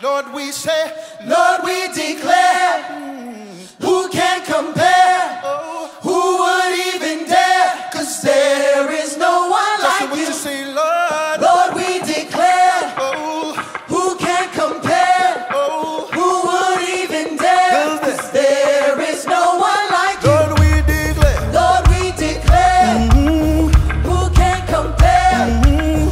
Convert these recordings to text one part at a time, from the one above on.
Lord, we say, Lord, we declare, who can compare? Oh. Who would even dare? Because there is no one just like you. To say, Lord, Lord, we declare, who can compare? Who would even dare? Because there is no one like Lord, you. Lord, we declare, who can compare? Who would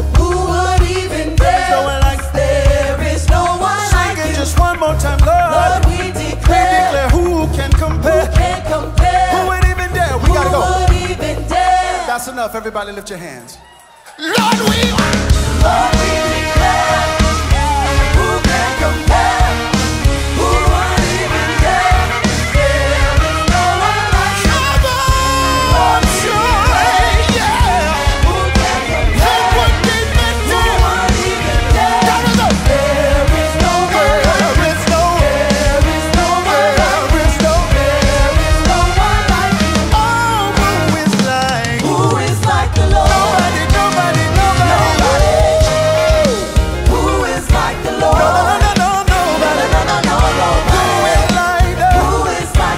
even dare? No one like there is no one like you. Just one more time, Lord. Lord, we declare, who can compare? Who can compare? Who would even dare? We gotta go. Who would even dare? That's enough. Everybody lift your hands. Lord, we declare, who can compare? Who would even dare? There is no one like you. Lord, we declare, who can compare? Who would even dare? There is no one like you. There is no one like you. There is no one like you. Oh, who is like the Lord? Nobody, nobody, nobody. Who is like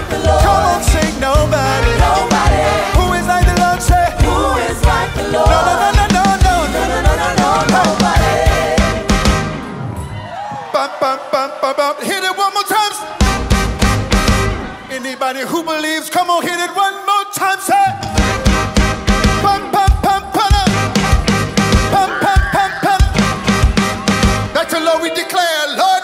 the Lord? Nobody. Who is like the Lord? Who is like the Lord? Come on, sing nobody. Nobody. Who is like the Lord? Say Who is like the Lord? Nobody. Bum, bum, bum, bum, bum. Hit it one more time. Anybody who believes, come on, hit it one more time. Say pump, pump, pump, pump, pump, pump, pump, pump. Back to Lord, we declare, Lord.